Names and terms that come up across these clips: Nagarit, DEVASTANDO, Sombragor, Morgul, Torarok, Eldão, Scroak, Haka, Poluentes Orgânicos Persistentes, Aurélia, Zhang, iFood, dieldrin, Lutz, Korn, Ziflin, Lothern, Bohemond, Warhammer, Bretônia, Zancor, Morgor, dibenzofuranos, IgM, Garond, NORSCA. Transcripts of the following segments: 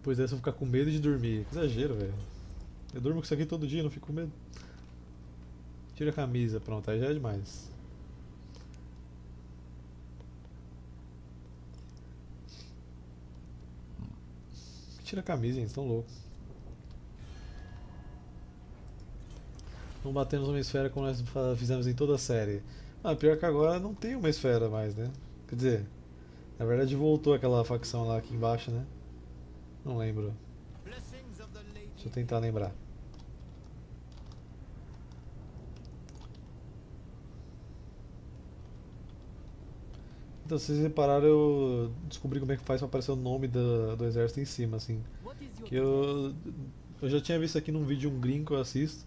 Depois dessa eu vou ficar com medo de dormir. Que exagero, velho. Eu durmo com isso aqui todo dia, não fico com medo. Tira a camisa, pronto, aí já é demais. Tira a camisa, gente, estão loucos. Não batemos uma esfera como nós fizemos em toda a série. Ah, pior que agora não tem uma esfera mais, né? Quer dizer, na verdade voltou aquela facção lá aqui embaixo, né? Não lembro. Deixa eu tentar lembrar. Então, se vocês repararam, eu descobri como é que faz para aparecer o nome do exército em cima, assim. Que eu já tinha visto aqui num vídeo de um gringo que eu assisto.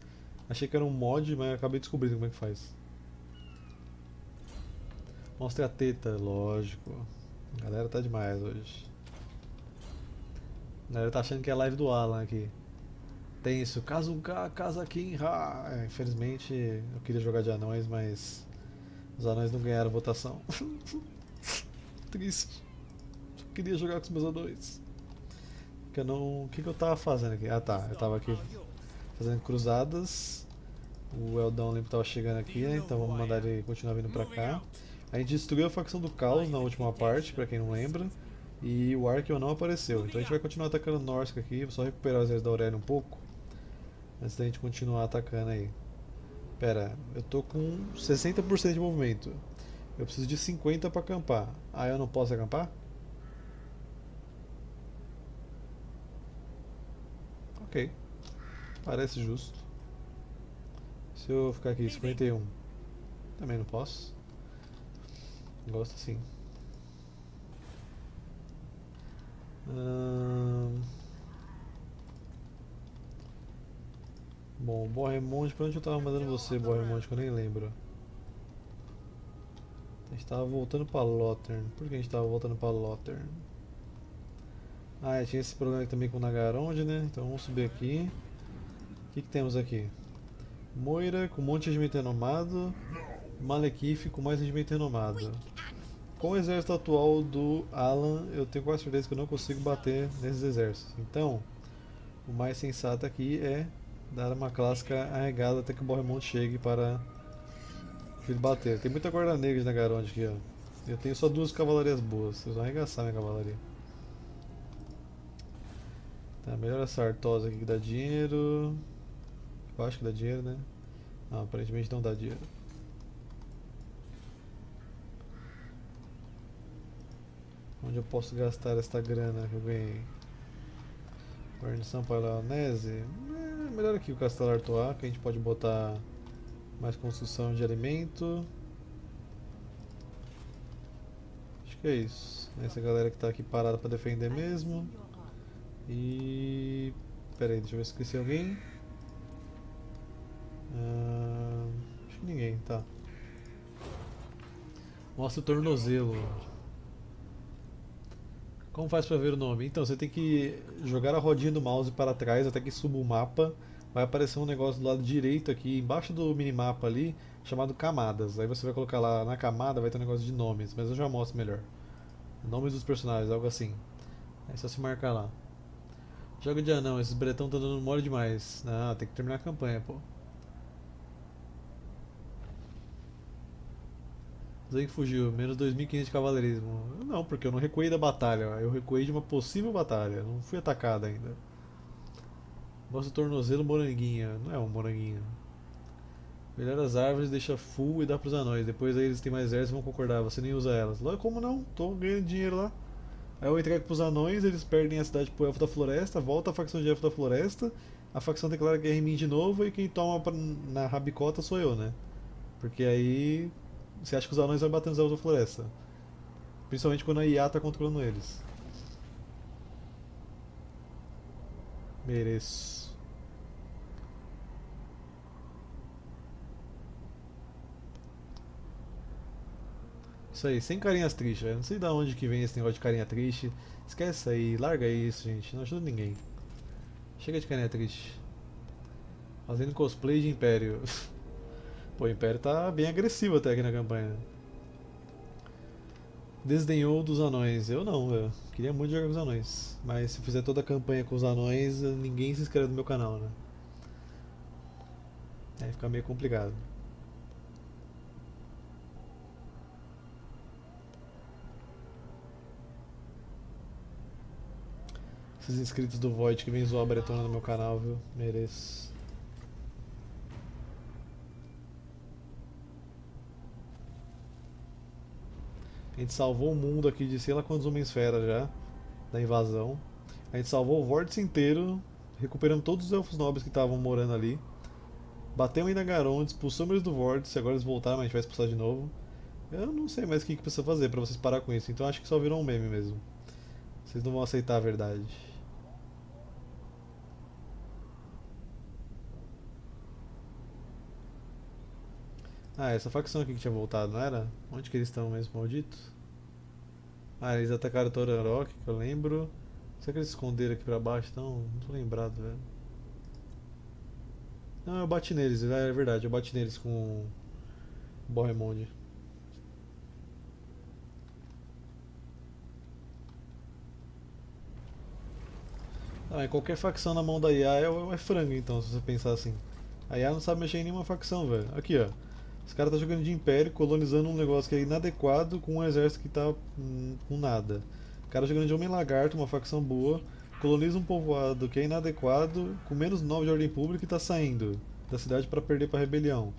Achei que era um mod, mas acabei descobrindo como é que faz. Mostre a teta, lógico. A galera tá demais hoje. A galera tá achando que é live do Alan aqui. Tem isso, casa um K, casa Kim, ha. Infelizmente, eu queria jogar de anões, mas os anões não ganharam votação. Triste. Só queria jogar com os meus anões. Porque eu não... O que eu tava fazendo aqui? Ah tá, eu tava aqui fazendo cruzadas. O Eldão Limpo tava chegando aqui, né? Então vamos mandar ele continuar vindo pra cá. A gente destruiu a facção do Caos na última parte, pra quem não lembra. E o Archeon não apareceu, então a gente vai continuar atacando o Norska aqui. Vou só recuperar o exército da Aurélia um pouco antes da gente continuar atacando aí. Pera, eu tô com 60% de movimento. Eu preciso de 50 pra acampar. Ah, eu não posso acampar? Ok. Parece justo. Se eu ficar aqui, 51. Também não posso. Gosto sim. Bom, Bohemond, pra onde eu tava mandando você, Bohemond, que eu nem lembro. A gente tava voltando pra Lothern. Por que a gente tava voltando pra Lothern? Ah, tinha esse problema aqui também com o Nagaronde, né? Então vamos subir aqui. O que temos aqui? Moira com um monte de regimento renomado. Malekith com mais regimento renomado. Com o exército atual do Alan, eu tenho quase certeza que eu não consigo bater nesses exércitos. Então, o mais sensato aqui é dar uma clássica arregada até que o Bohemond chegue para ele bater. Tem muita guarda negra na Garonde aqui, ó. Eu tenho só duas cavalarias boas, vocês vão arregaçar minha cavalaria. Tá, melhor essa Artosa aqui que dá dinheiro. Eu acho que dá dinheiro, né? Não, aparentemente não dá dinheiro. Onde eu posso gastar esta grana que eu ganhei? Guarnição Paranese? É melhor aqui o Castelo Artois, que a gente pode botar mais construção de alimento. Acho que é isso. Essa galera que tá aqui parada pra defender mesmo. E... pera aí, deixa eu ver se esqueci alguém. Acho que ninguém, tá. Mostra o tornozelo. Como faz pra ver o nome? Então, você tem que jogar a rodinha do mouse para trás até que suba o mapa. Vai aparecer um negócio do lado direito aqui, embaixo do minimapa ali, chamado camadas. Aí você vai colocar lá na camada, vai ter um negócio de nomes, mas eu já mostro melhor. Nomes dos personagens, algo assim. É só se marcar lá. Joga de anão, esses bretão estão dando mole demais. Ah, tem que terminar a campanha, pô. Zhang fugiu, menos 2.500 de cavaleirismo. Não, porque eu não recuei da batalha, eu recuei de uma possível batalha, não fui atacado ainda. Nosso tornozelo moranguinha, não é um moranguinho. Melhor as árvores, deixa full e dá pros anões, depois aí eles têm mais exército e vão concordar, você nem usa elas. Lá como não? Tô ganhando dinheiro lá. Aí eu entrego pros anões, eles perdem a cidade pro Elfo da Floresta, volta a facção de Elfo da Floresta, a facção declara guerra em mim de novo e quem toma na rabicota sou eu, né? Porque aí... você acha que os anões vão bater nos elfos da floresta. Principalmente quando a IA tá controlando eles. Mereço. Isso aí, sem carinhas tristes. Eu não sei de onde que vem esse negócio de carinha triste. Esquece aí, larga isso, gente. Não ajuda ninguém. Chega de carinha triste. Fazendo cosplay de Império. Pô, o Império tá bem agressivo até aqui na campanha. desdenhou dos anões. Eu não, velho. Queria muito jogar com os anões. Mas se eu fizer toda a campanha com os anões, ninguém se inscreve no meu canal, né? Aí fica meio complicado. Esses inscritos do Void que vem zoar a Bretônia no meu canal, viu? Mereço. A gente salvou o mundo aqui de sei lá quantos homens fera já, da invasão. A gente salvou o vórtice inteiro, recuperando todos os elfos nobres que estavam morando ali. Bateu ainda Garond, expulsamos eles do vórtice, agora eles voltaram, mas a gente vai expulsar de novo. Eu não sei mais o que precisa fazer pra vocês parar com isso, então acho que só virou um meme mesmo. Vocês não vão aceitar a verdade. Ah, essa facção aqui que tinha voltado, não era? Onde que eles estão mesmo, maldito? Ah, eles atacaram Torarok, que eu lembro. Será que eles esconderam aqui pra baixo? Então, não tô lembrado, velho. Não, eu bati neles, é verdade, eu bati neles com o Bohemond. Ah, e qualquer facção na mão da IA é frango, então, se você pensar assim. A IA não sabe mexer em nenhuma facção, velho. Aqui, ó. Esse cara tá jogando de império, colonizando um negócio que é inadequado com um exército que tá com nada. O cara jogando de homem lagarto, uma facção boa, coloniza um povoado que é inadequado, com menos 9 de ordem pública e tá saindo da cidade pra perder pra rebelião.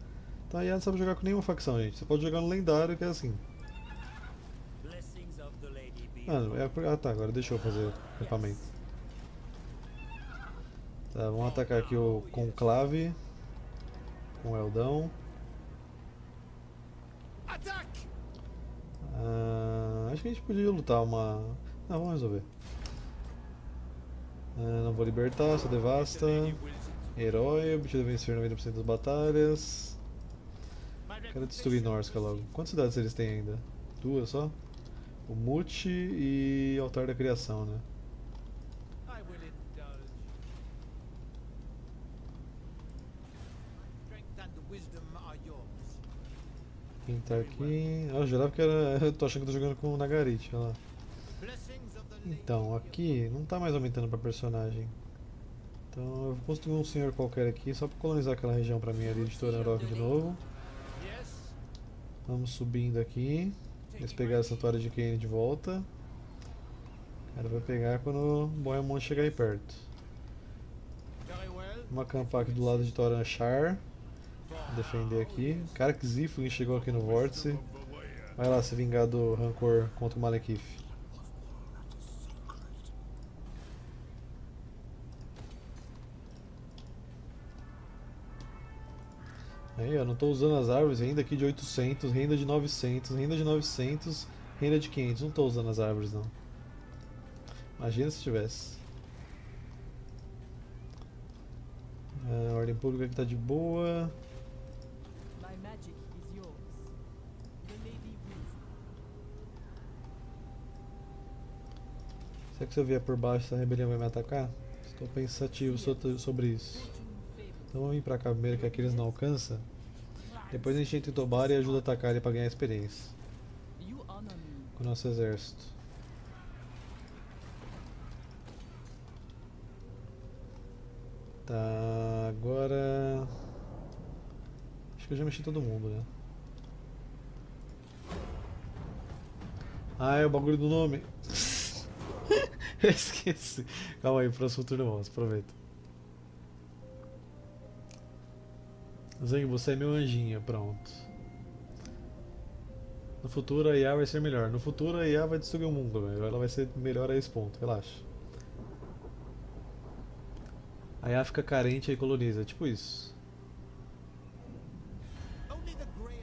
Então a IA não sabe jogar com nenhuma facção, gente. Você pode jogar no lendário, que é assim. Ah, tá, agora deixa eu fazer o equipamento. Tá, vamos atacar aqui o conclave com o Eldão. Acho que a gente podia lutar uma... Não, vamos resolver. Não vou libertar, só devasta. Herói, obtido vencer 90% das batalhas. Quero destruir Norska logo. Quantas cidades eles têm ainda? Duas só? O Mute e Altar da Criação, né? Pintar aqui. Ah, eu jurava que era. Eu tô achando que tô jogando com o Nagarit, olha lá. Então, aqui não tá mais aumentando pra personagem. Então eu vou construir um senhor qualquer aqui, só pra colonizar aquela região pra mim ali de Torarok de novo. Vamos subindo aqui. Eles pegaram o santuário de Kane de volta. O cara vai pegar quando o Bohemond chegar aí perto. Vamos acampar aqui do lado de Toranchar. Defender aqui. Cara, que Ziflin chegou aqui no vórtice. Vai lá se vingar do rancor contra o Malekith. Aí, ó, não tô usando as árvores. Renda aqui de 800, renda de 900, renda de 900, renda de 500. Não tô usando as árvores, não. Imagina se tivesse. A ordem pública aqui tá de boa. Será que se eu vier por baixo essa rebelião vai me atacar? Estou pensativo sobre isso. Então vamos vir pra cá primeiro, que aqui eles não alcançam. Depois a gente entra em Tobar e ajuda a atacar ele pra ganhar experiência com o nosso exército. Tá, agora... Acho que eu já mexi todo mundo, né? Ah, é o bagulho do nome. Eu esqueci. Calma aí, próximo turno vamos, aproveita. Zhang, você é meu anjinho, pronto. No futuro a IA vai ser melhor. No futuro a IA vai destruir o mundo, velho. Ela vai ser melhor a esse ponto, relaxa. A IA fica carente e coloniza, tipo isso.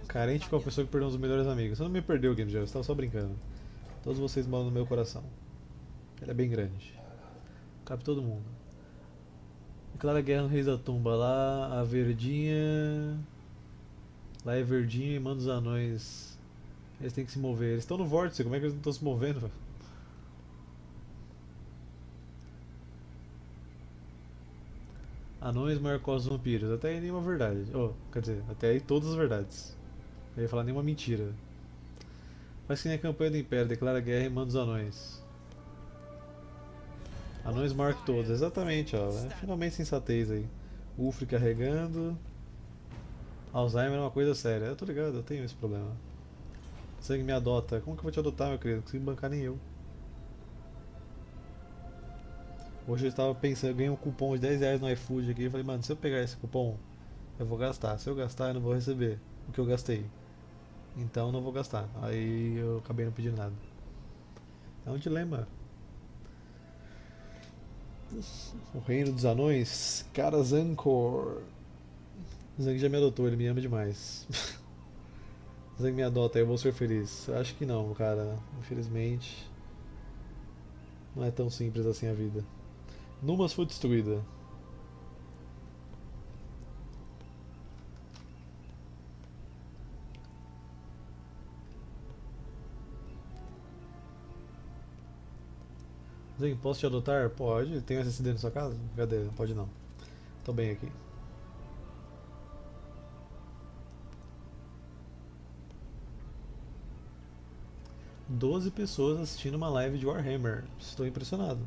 Carente com a pessoa que perdeu os melhores amigos. Você não me perdeu, Game Jam, você tava só brincando. Todos vocês moram no meu coração. Ele é bem grande. Cabe todo mundo. Declara a guerra no Reis da Tumba. Lá a verdinha. Lá é verdinha e manda os anões. Eles têm que se mover. Eles estão no vórtice, como é que eles não estão se movendo? Anões, marcos, vampiros. Até aí nenhuma verdade. Oh, quer dizer, até aí todas as verdades. Eu ia falar nenhuma mentira. Mas que nem a campanha do Império, declara guerra e manda os anões. Anões marcam todos, exatamente, ó. É finalmente sensatez aí. Ufri carregando. Alzheimer é uma coisa séria. Eu tô ligado, eu tenho esse problema. Sangue me adota. Como que eu vou te adotar, meu querido? Não consigo bancar nem eu. Hoje eu estava pensando, eu ganhei um cupom de 10 reais no iFood aqui. Eu falei, mano, se eu pegar esse cupom, eu vou gastar. Se eu gastar, eu não vou receber o que eu gastei. Então eu não vou gastar. Aí eu acabei não pedindo nada. É um dilema. O reino dos anões, cara Zancor. Zang já me adotou, ele me ama demais. Zang me adota, eu vou ser feliz. Acho que não, cara. Infelizmente. Não é tão simples assim a vida. Numas foi destruída. Zang, posso te adotar? Pode. Tem um SSD na sua casa? Cadê? Pode não. Tô bem aqui. Doze pessoas assistindo uma live de Warhammer. Estou impressionado.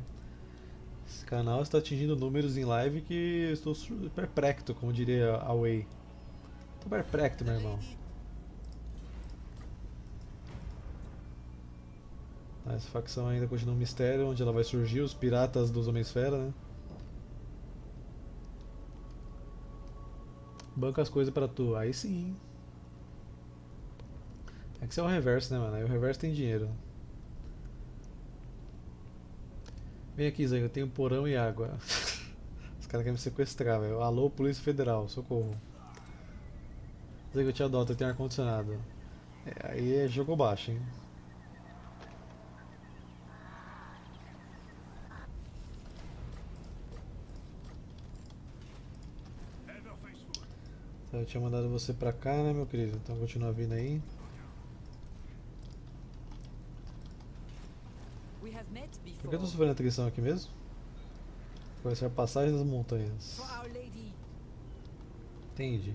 Esse canal está atingindo números em live que eu estou perplexo, como diria a Way. Estou perplexo, meu irmão. Essa facção ainda continua um mistério, onde ela vai surgir, os piratas dos Homem-Esfera, né? Banca as coisas pra tu. Aí sim. É que isso é o reverso, né, mano? Aí o reverso tem dinheiro. Vem aqui, Zé, eu tenho porão e água. Os caras querem me sequestrar, velho. Alô, Polícia Federal, socorro. Zé, eu te adoto, eu tenho ar-condicionado. É, aí é jogo baixo, hein? Eu tinha mandado você pra cá, né, meu querido? Então continua vindo aí. Por que eu tô sofrendo atrição aqui mesmo? Vai ser a passagem das montanhas. Entendi.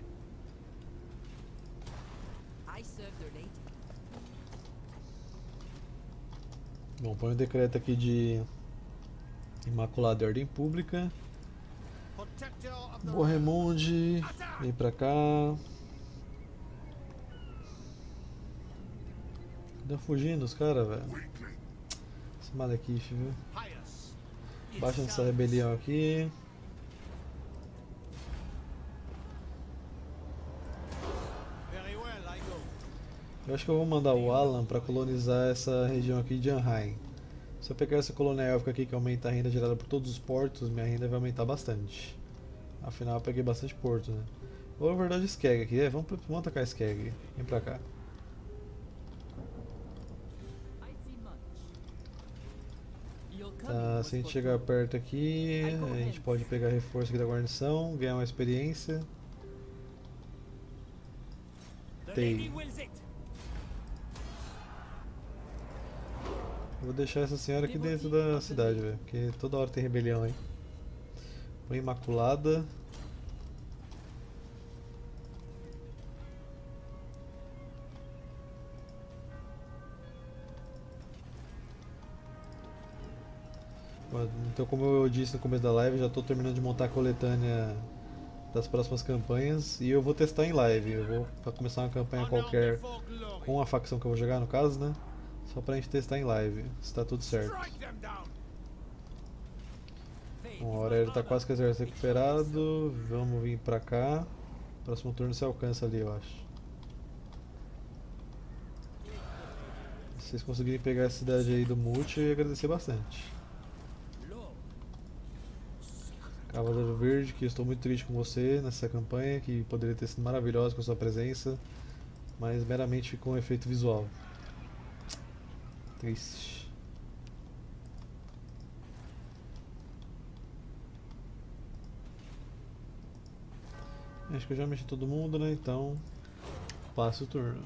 Bom, põe o decreto aqui de Imaculada Ordem Pública. Bohemond, vem pra cá. Estão fugindo os caras, velho. Esse Malekith, viu? Baixa nessa rebelião aqui. Eu acho que eu vou mandar o Alan pra colonizar essa região aqui de Anhaim. Se eu pegar essa colônia élfica aqui que aumenta a renda gerada por todos os portos, minha renda vai aumentar bastante. Afinal eu peguei bastante porto, né? Ou na verdade Skeg aqui, é, vamos atacar Skeg. Vem pra cá. Tá, se a gente chegar perto aqui, a gente pode pegar reforço aqui da guarnição, ganhar uma experiência. Tem. Vou deixar essa senhora aqui dentro da cidade, velho, porque toda hora tem rebelião aí. Põe Imaculada. Então, como eu disse no começo da live, já estou terminando de montar a coletânea das próximas campanhas e eu vou testar em live. Eu vou pra começar uma campanha qualquer com a facção que eu vou jogar, no caso, né? Só pra gente testar em live, se tá tudo certo. Bom, o horário tá quase que recuperado, vamos vir pra cá. Próximo turno se alcança ali, eu acho. Se vocês conseguirem pegar a cidade aí do Multi, eu ia agradecer bastante. Cavaleiro Verde, que eu estou muito triste com você nessa campanha, que poderia ter sido maravilhosa com a sua presença, mas meramente ficou um efeito visual. Triste. Acho que eu já mexi todo mundo, né? Então passa o turno.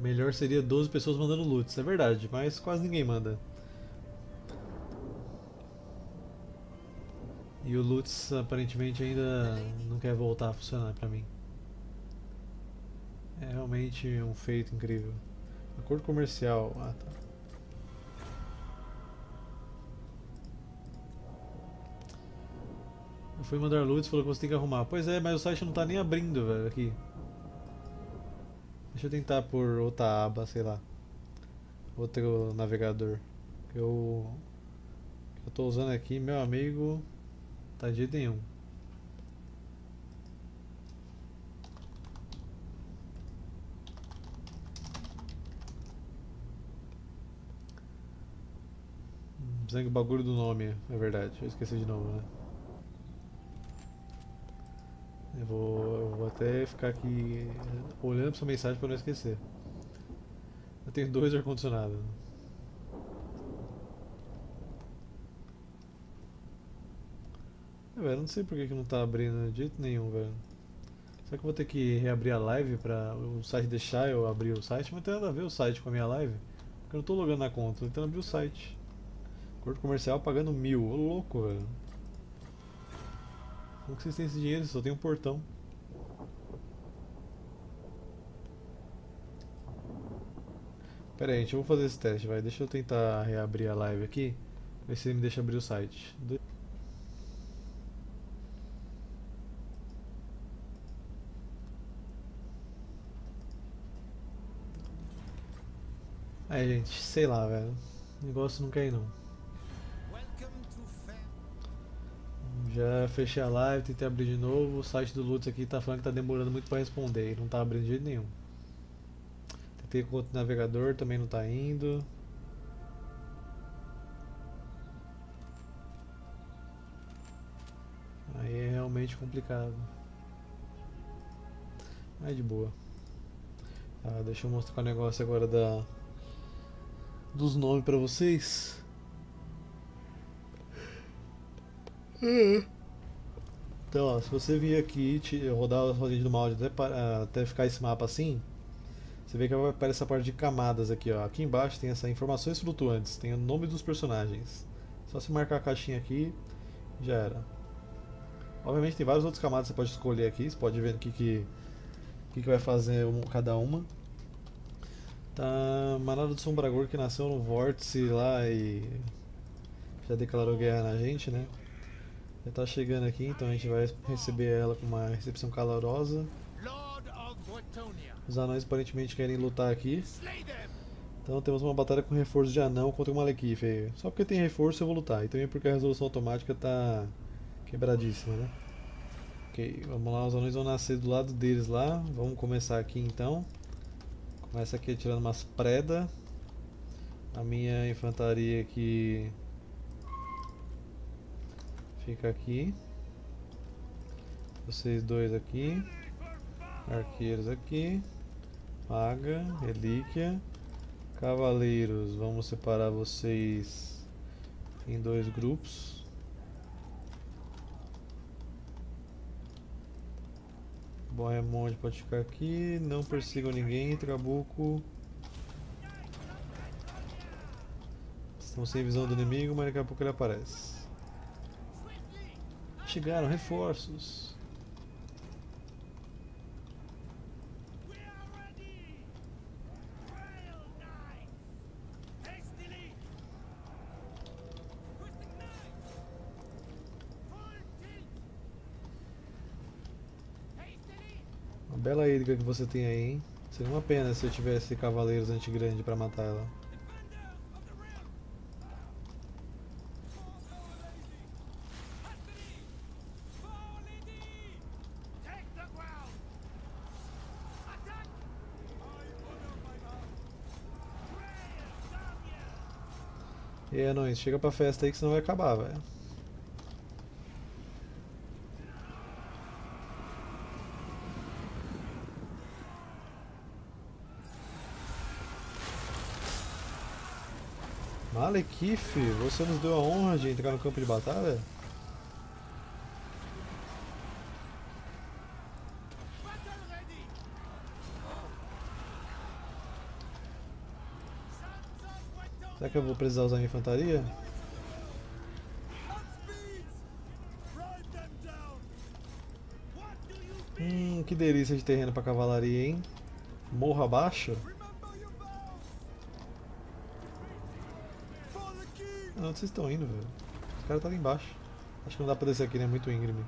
Melhor seria 12 pessoas mandando loot, é verdade, mas quase ninguém manda. E o Lutz aparentemente ainda não quer voltar a funcionar pra mim. É realmente um feito incrível. Acordo comercial. Ah, tá. Eu fui mandar Lutz e falou que você tem que arrumar. Pois é, mas o site não tá nem abrindo, velho, aqui. Deixa eu tentar por outra aba, sei lá. Outro navegador. Que eu tô usando aqui, meu amigo. Tá de jeito nenhum. Zang, o bagulho do nome, é verdade. Eu esqueci de novo, né? Eu vou até ficar aqui olhando pra sua mensagem pra não esquecer. Eu tenho 2 ar-condicionado. Velho, não sei porque que não tá abrindo de jeito nenhum, velho. Será que eu vou ter que reabrir a live pra o site deixar eu abrir o site? Mas não tem nada a ver o site com a minha live. Porque eu não tô logando na conta, eu tô tentando abrir o site. Acordo comercial pagando 1000, ô louco, velho. Como que vocês têm esse dinheiro? Só tem um portão. Pera aí, gente, eu vou fazer esse teste, vai. Deixa eu tentar reabrir a live aqui. Ver se ele me deixa abrir o site. Aí, gente, sei lá, velho. O negócio não quer ir, não. Já fechei a live, tentei abrir de novo. O site do Lutz aqui tá falando que tá demorando muito pra responder. Ele não tá abrindo de jeito nenhum. Tentei com outro navegador, também não tá indo. Aí é realmente complicado. Mas de boa. Tá, deixa eu mostrar o negócio agora da... dos nomes pra vocês. Então, ó, se você vir aqui e rodar as rodinhas do mouse até ficar esse mapa assim, você vê que aparece essa parte de camadas aqui, ó. Aqui embaixo tem essas informações flutuantes, tem o nome dos personagens. Só se marcar a caixinha aqui, já era. Obviamente tem várias outras camadas que você pode escolher aqui, você pode ver o que vai fazer cada uma. Tá, manada do Sombragor que nasceu no vórtice lá e já declarou guerra na gente, né? Já tá chegando aqui, então a gente vai receber ela com uma recepção calorosa. Os anões aparentemente querem lutar aqui. Então temos uma batalha com reforço de anão contra o Malekith. Só porque tem reforço eu vou lutar, e também porque a resolução automática tá quebradíssima, né? Ok, vamos lá, os anões vão nascer do lado deles lá. Vamos começar aqui então. Começa aqui tirando umas predas. A minha infantaria aqui fica aqui. Vocês dois aqui. Arqueiros aqui. Maga, relíquia. Cavaleiros, vamos separar vocês em 2 grupos. Bohemond pode ficar aqui, não persigam ninguém, trabuco. Estão sem visão do inimigo, mas daqui a pouco ele aparece. Chegaram reforços. Bela hídrica que você tem aí, hein? Seria uma pena se eu tivesse cavaleiros anti-grande pra matar ela. E aí, anões, chega pra festa aí que senão vai acabar, velho. Malekith, você nos deu a honra de entrar no campo de batalha? Será que eu vou precisar usar minha infantaria? que delícia de terreno para cavalaria, hein? Morro abaixo? Ah, onde vocês estão indo, velho? Os caras estão ali embaixo. Acho que não dá pra descer aqui, né? Muito íngreme.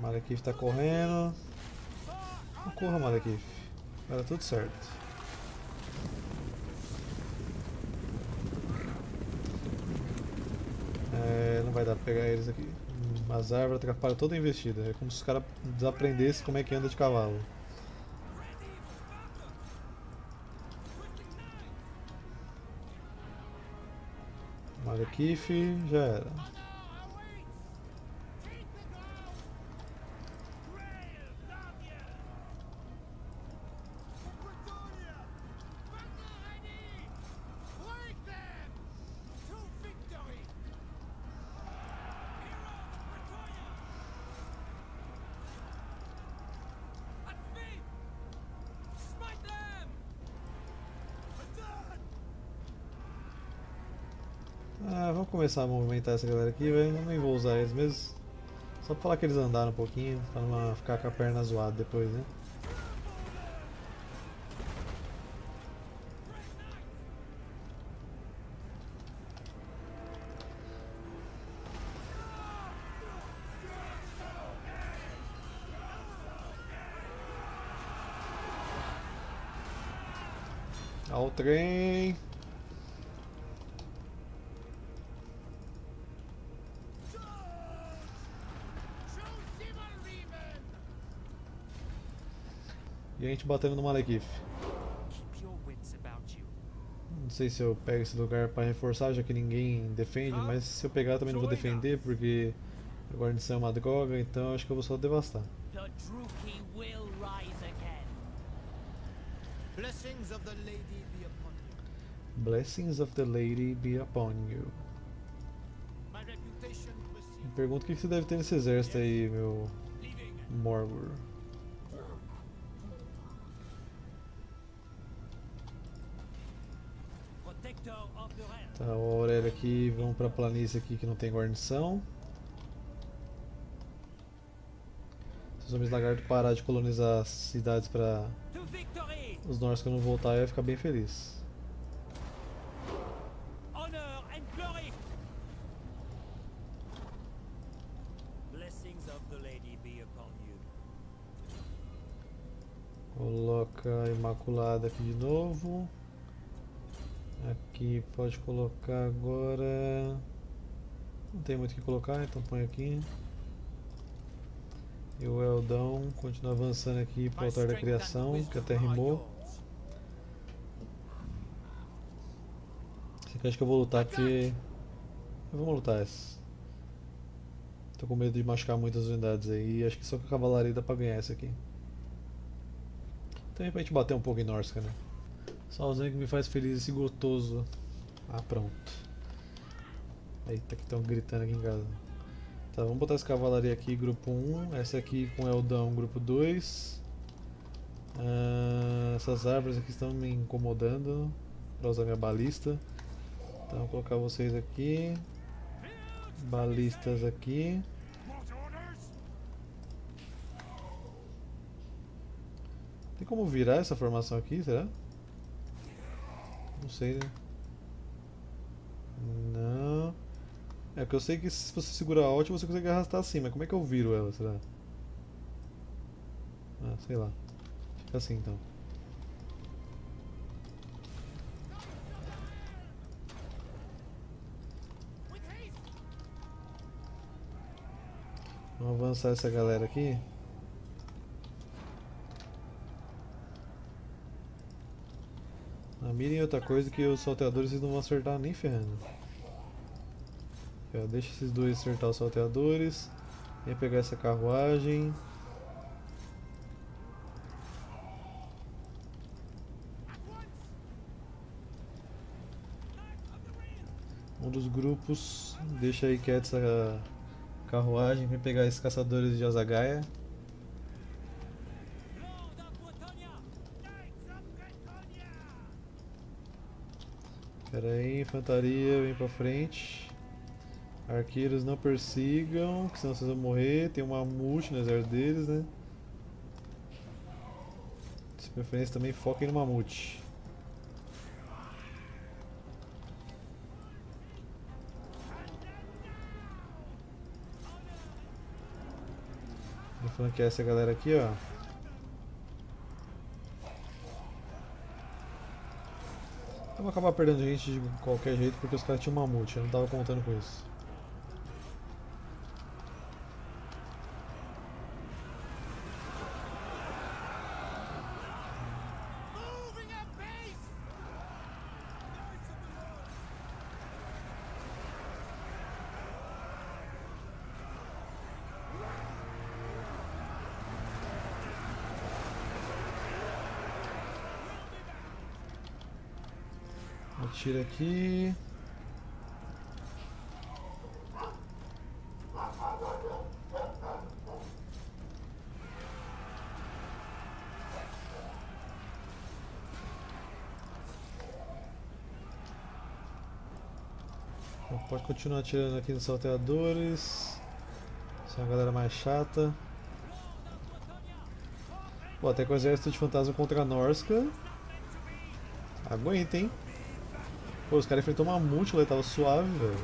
Malekith tá correndo. Não corra, Malekith. Vai dar tudo certo. É, não vai dar pra pegar eles aqui. As árvores atrapalham toda a investida. É como se os caras desaprendessem como é que anda de cavalo. Malekith, já era. Começar a movimentar essa galera aqui, velho. Eu nem vou usar eles mesmo. Só pra falar que eles andaram um pouquinho, pra não ficar com a perna zoada depois, né? Ao trem! E a gente batendo no Malekith. Não sei se eu pego esse lugar para reforçar, já que ninguém defende, mas se eu pegar também não vou defender, porque a guarnição é uma droga, então acho que eu vou só devastar. Blessings of the Lady be upon you. Me pergunto o que você deve ter nesse exército aí, meu Morgul. Tá, o Aurélio aqui, vamos pra planície aqui que não tem guarnição. Se os homens lagartos parar de colonizar as cidades pra os Norsca não voltar, eu ia ficar bem feliz. Coloca a Imaculada aqui de novo. Aqui pode colocar agora. Não tem muito o que colocar, então põe aqui. E o Eldão continua avançando aqui para o altar da criação, que até rimou. Esse aqui acho que eu vou lutar porque. Vamos lutar essa. Tô com medo de machucar muitas unidades aí. Acho que só com a cavalaria dá pra ganhar essa aqui. Também pra gente bater um pouco em Norsca, né? Só o Zhang que me faz feliz, esse gotoso. Ah, pronto. Eita, que estão gritando aqui em casa. Tá, vamos botar essa cavalaria aqui, grupo 1. Essa aqui com Eldão, grupo 2. Essas árvores aqui estão me incomodando pra usar minha balista. Então vou colocar vocês aqui. Balistas aqui. Tem como virar essa formação aqui, será? Não sei, né? Não. É que eu sei que se você segurar Alt você consegue arrastar assim, mas como é que eu viro ela, será? Ah, sei lá. Fica assim então. Vamos avançar essa galera aqui. Mirem outra coisa que os salteadores vocês não vão acertar nem ferrando. Deixa esses dois acertar os salteadores. Vem pegar essa carruagem. Um dos grupos deixa aí quieto essa carruagem. Vem pegar esses caçadores de Azagaia. Pera aí, infantaria, vem pra frente. Arqueiros não persigam, que senão vocês vão morrer. Tem uma mamute no exército deles, né? De preferência também foquem no mamute. Vou flanquear essa galera aqui, ó. Vamos acabar perdendo gente de qualquer jeito porque os caras tinham mamute, eu não estava contando com isso. Tira aqui. Bom, pode continuar atirando aqui nos salteadores. Isso é uma galera mais chata. Pô, até com o exército de fantasma contra a Norska. Aguenta, hein? Pô, os caras enfrentaram uma múltipla e tava suave, velho.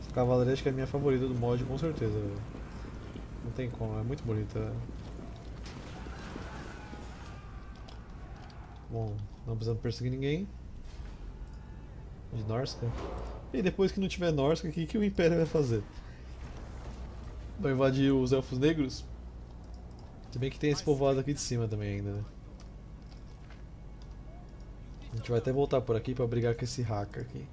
Essa cavalaria acho que é a minha favorita do mod, com certeza, velho. Não tem como, é muito bonita. Bom, não precisamos perseguir ninguém. De Norska. E depois que não tiver Norska, o que o Império vai fazer? Vai invadir os elfos negros? Se bem que tem esse povoado aqui de cima também ainda, né? A gente vai até voltar por aqui pra brigar com esse Haka aqui.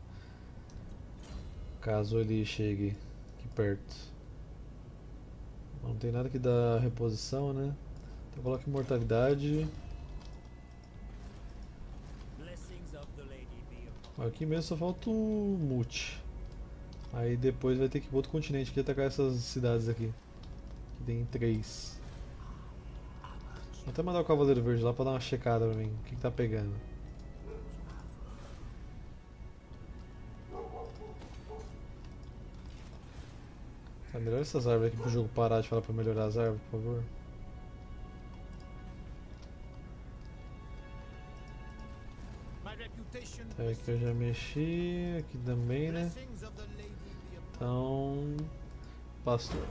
Caso ele chegue aqui perto. Não tem nada que dá reposição, né? Então coloca imortalidade. Aqui mesmo só falta o Mute. Aí depois vai ter que ir para outro continente aqui atacar essas cidades aqui. Que tem 3. Vou até mandar o Cavaleiro Verde lá para dar uma checada pra mim. O que tá pegando? Tá, melhor essas árvores aqui pro jogo parar de falar para melhorar as árvores, por favor. Tá, aqui eu já mexi. Aqui também, né? Então, pastor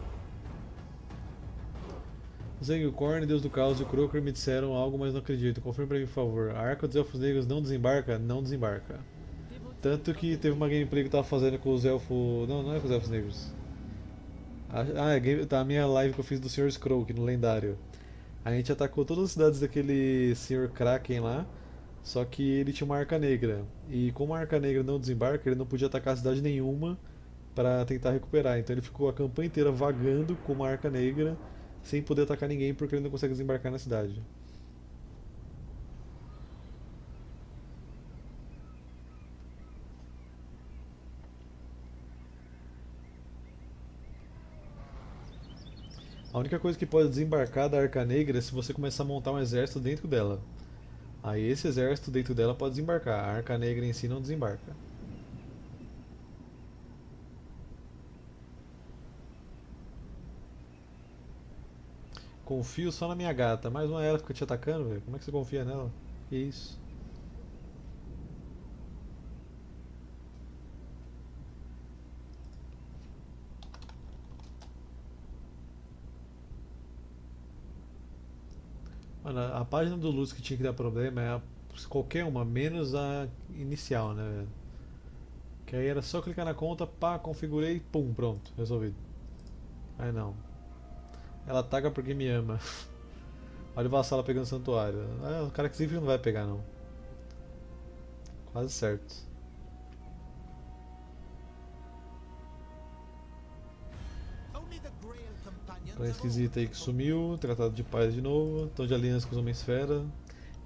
Zhang, o Korn, Deus do Caos e o Croker me disseram algo, mas não acredito. Confirme pra mim, por favor. A Arca dos Elfos Negros não desembarca? Não desembarca. Tanto que teve uma gameplay que eu tava fazendo com os elfos... Não, não é com os elfos negros. A minha live que eu fiz do Sr. Scroak, no lendário. A gente atacou todas as cidades daquele Sr. Kraken lá. Só que ele tinha uma Arca Negra. E como a Arca Negra não desembarca, ele não podia atacar a cidade nenhuma para tentar recuperar, então ele ficou a campanha inteira vagando com uma Arca Negra sem poder atacar ninguém porque ele não consegue desembarcar na cidade. A única coisa que pode desembarcar da Arca Negra é se você começar a montar um exército dentro dela. Aí esse exército dentro dela pode desembarcar, a Arca Negra em si não desembarca. Confio só na minha gata, mais uma ela fica te atacando, velho. Como é que você confia nela? Que isso? Mano, a página do Lutz que tinha que dar problema é qualquer uma, menos a inicial, né, velho? Que aí era só clicar na conta, pá, configurei, pum, pronto, resolvido. Aí não. Ela ataca porque me ama. Olha o vassalo pegando o santuário. Ah, o cara que sempre não vai pegar, não. Quase certo. Pra esquisita aí que sumiu. Tratado de paz de novo. Estão de aliança com os Homens-Fera.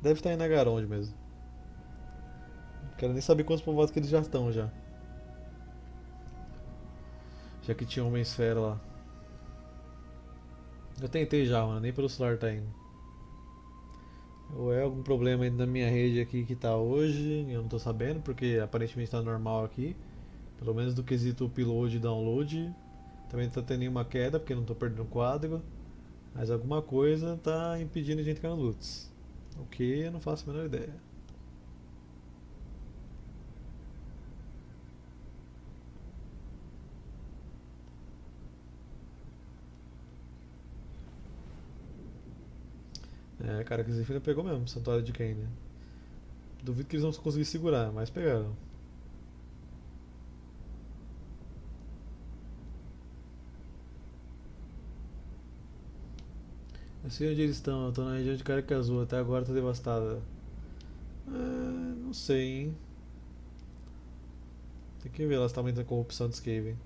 Deve estar em Nagaronde mesmo. Não quero nem saber quantos povoados que eles já estão já. Já que tinha Homens-Fera lá. Eu tentei já, mano, nem pelo celular tá indo. Ou é algum problema na minha rede aqui que tá hoje, eu não tô sabendo, porque aparentemente tá normal aqui. Pelo menos do quesito upload e download. Também não tá tendo nenhuma queda, porque não tô perdendo quadro. Mas alguma coisa tá impedindo de entrar no Lutz. O que eu não faço a menor ideia. É, cara, que esse filho pegou mesmo, santuário de Cain, né? Duvido que eles vão conseguir segurar, mas pegaram. Eu sei onde eles estão, eu tô na região de Caracazú, até agora tá devastada. Ah, não sei, hein? Tem que ver lá se tá aumentando a corrupção de Skaven.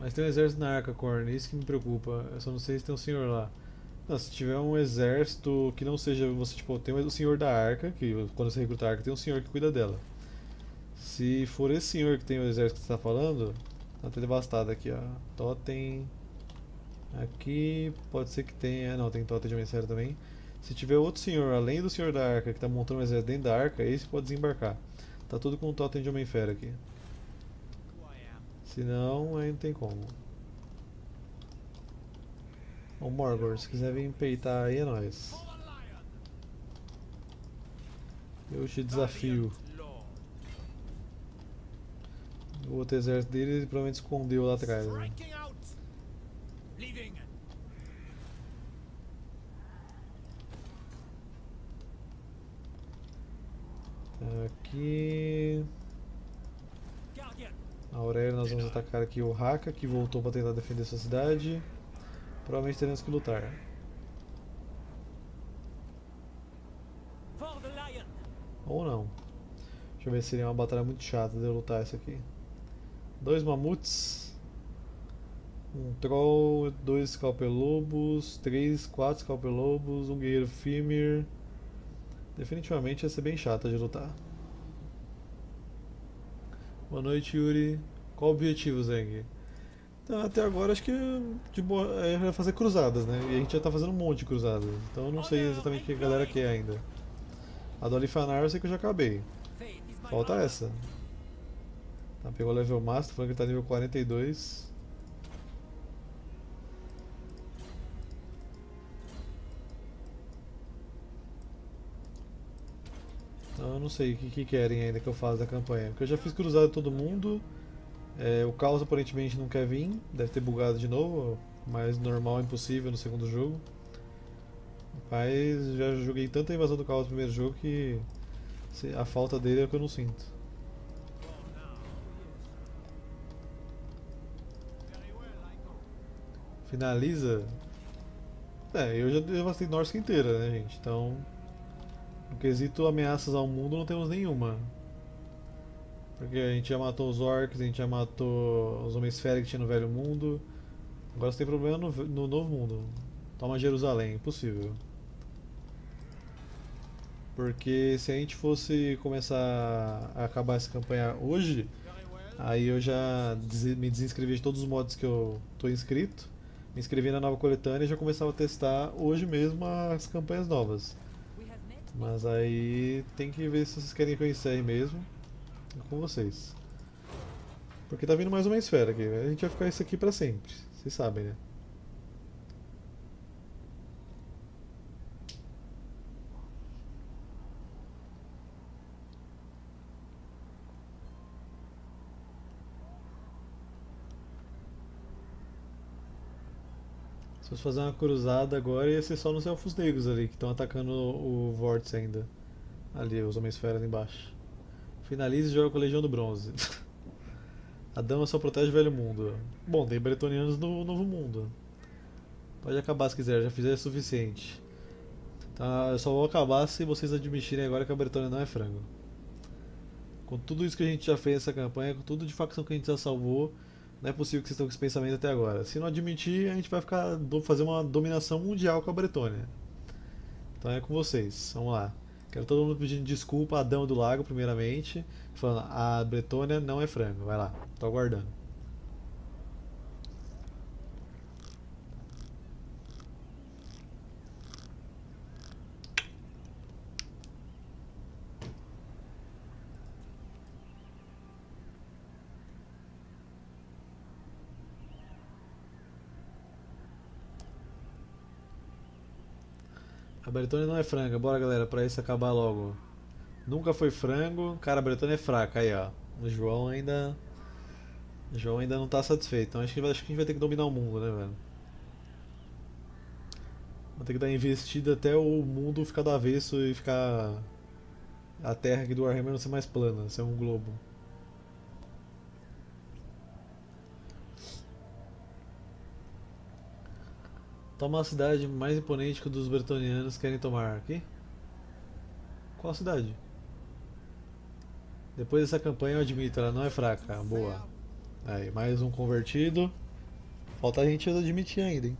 Mas tem um exército na Arca, Korn, isso que me preocupa. Eu só não sei se tem um senhor lá. Não, se tiver um exército que não seja você, tipo, tem o senhor da arca, que quando você recruta a arca tem um senhor que cuida dela. Se for esse senhor que tem o exército que você tá falando, tá até devastado aqui, ó. Totem. Aqui, pode ser que tenha. Não, tem totem de mensagem também. Se tiver outro senhor, além do senhor da arca, que tá montando um exército dentro da arca, esse pode desembarcar. Tá tudo com o totem de homem-fera aqui. Se não, aí não tem como. Ô Morgor, se quiser vir peitar aí é nóis. Eu te desafio. O outro exército dele provavelmente escondeu lá atrás, né? Tá aqui. Aurélio, nós vamos atacar aqui o Haka, que voltou para tentar defender sua cidade. Provavelmente teremos que lutar. Ou não. Deixa eu ver se seria uma batalha muito chata de eu lutar essa aqui. 2 mamutes. Um troll, 2 scalpelobos, 3, 4 scalpelobos, 1 guerreiro Fimir. Definitivamente ia ser bem chata de lutar. Boa noite, Yuri. Qual o objetivo, Zhang? Então, até agora acho que de boa, é fazer cruzadas, né? E a gente já tá fazendo um monte de cruzadas. Então eu não sei exatamente o que a galera quer ainda. A do Alifanar eu sei que eu já acabei. Falta essa. Tá, pegou o level master, falando que tá nível 42. Então eu não sei o que querem ainda que eu faça da campanha. Porque eu já fiz cruzada de todo mundo. É, o Caos aparentemente não quer vir, deve ter bugado de novo, mas normal é impossível no segundo jogo. Mas já joguei tanta invasão do Caos no primeiro jogo que a falta dele é o que eu não sinto. Finaliza? É, eu já devastei NORSCA inteira, né, gente? Então, no quesito ameaças ao mundo não temos nenhuma. Porque a gente já matou os orcs, a gente já matou os homens férreos que tinha no velho mundo. Agora você tem problema no novo mundo. Toma Jerusalém, impossível. Porque se a gente fosse começar a acabar essa campanha hoje, aí eu já me desinscrevi de todos os mods que eu tô inscrito. Me inscrevi na nova coletânea e já começava a testar hoje mesmo as campanhas novas. Mas aí tem que ver se vocês querem que eu encerre mesmo. Com vocês. Porque tá vindo mais uma esfera aqui, né? A gente vai ficar isso aqui pra sempre. Vocês sabem, né? Se fosse fazer uma cruzada agora ia ser só nos elfos negros ali, que estão atacando o Vórtice ainda. Ali, os homens-feras ali embaixo. Finalize e joga com a Legião do Bronze. A dama só protege o velho mundo. Bom, tem bretonianos no novo mundo. Pode acabar se quiser, já fizer o suficiente. Tá, eu só vou acabar se vocês admitirem agora que a Bretônia não é frango. Com tudo isso que a gente já fez nessa campanha, com tudo de facção que a gente já salvou, não é possível que vocês estão com esse pensamento até agora. Se não admitir, a gente vai ficar fazer uma dominação mundial com a Bretônia. Então é com vocês, vamos lá. Quero todo mundo pedindo desculpa a Adão do Lago, primeiramente, falando, a Bretônia não é frango, vai lá, tô aguardando. A Bretônia não é franga. Bora, galera, pra isso acabar logo. Nunca foi frango. Cara, a Bretônia é fraca. Aí, ó. O João ainda não tá satisfeito. Então acho que a gente vai ter que dominar o mundo, né, velho? Vou ter que dar investida até o mundo ficar do avesso e ficar... a terra aqui do Warhammer não ser mais plana, ser um globo. Toma a cidade mais imponente que os bretonianos querem tomar aqui. Qual a cidade? Depois dessa campanha eu admito, ela não é fraca. Boa. Aí, mais um convertido. Falta a gente admitir ainda, hein?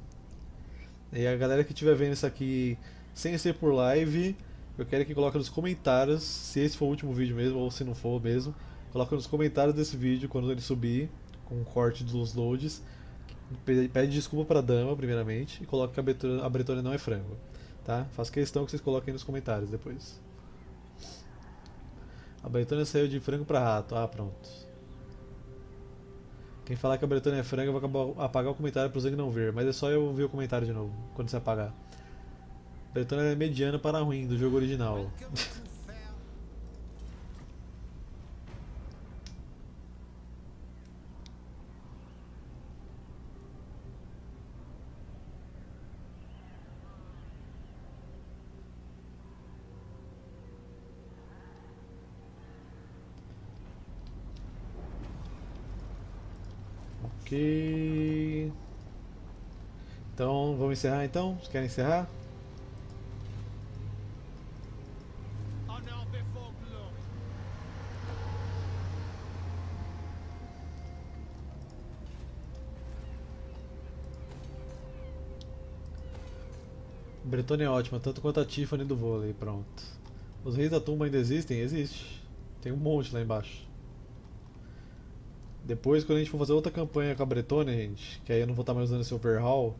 E a galera que estiver vendo isso aqui sem ser por live, eu quero que coloque nos comentários, se esse for o último vídeo mesmo, ou se não for mesmo, coloque nos comentários desse vídeo, quando ele subir, com o corte dos loads. Pede desculpa pra dama, primeiramente, e coloque que a Bretônia não é frango, tá? Faço questão que vocês coloquem nos comentários depois. A Bretônia saiu de frango pra rato. Ah, pronto. Quem falar que a Bretônia é frango, eu vou apagar o comentário pro Zhang não ver. Mas é só eu ver o comentário de novo, quando você apagar. Bretônia é mediana para ruim do jogo original. Ok. Então, vamos encerrar então? Vocês querem encerrar? Bretônia é ótima, tanto quanto a Tiffany do vôlei, pronto. Os reis da tumba ainda existem? Existe. Tem um monte lá embaixo. Depois, quando a gente for fazer outra campanha com a Bretônia, gente, que aí eu não vou estar mais usando esse overhaul,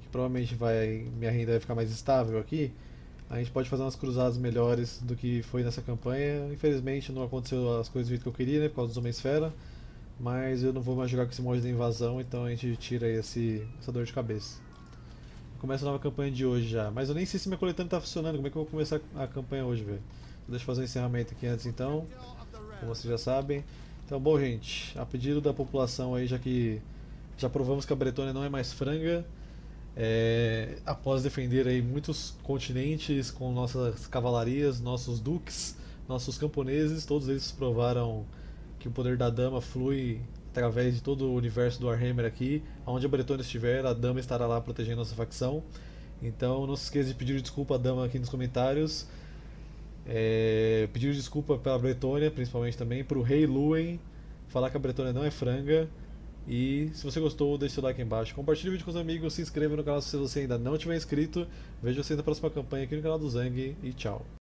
que provavelmente vai, minha renda vai ficar mais estável aqui, a gente pode fazer umas cruzadas melhores do que foi nessa campanha. Infelizmente não aconteceu as coisas do jeito que eu queria, né, por causa dos Homens-Fera, mas eu não vou mais jogar com esse mod da invasão, então a gente tira aí essa dor de cabeça. Começa a nova campanha de hoje já, mas eu nem sei se minha coletânea tá funcionando, como é que eu vou começar a campanha hoje, velho? Deixa eu fazer um encerramento aqui antes então, como vocês já sabem. Então, bom, gente, a pedido da população aí, já que já provamos que a Bretônia não é mais franga, após defender aí muitos continentes com nossas cavalarias, nossos duques, nossos camponeses, todos eles provaram que o poder da dama flui através de todo o universo do Warhammer aqui, onde a Bretônia estiver, a dama estará lá protegendo nossa facção. Então, não se esqueça de pedir desculpa à dama aqui nos comentários. Pedir desculpa pela Bretônia, principalmente também, pro Rei Luen, falar que a Bretônia não é franga. E se você gostou, deixe seu like aí embaixo, compartilhe o vídeo com os amigos, se inscreva no canal se você ainda não tiver inscrito. Vejo vocês na próxima campanha aqui no canal do Zhang e tchau.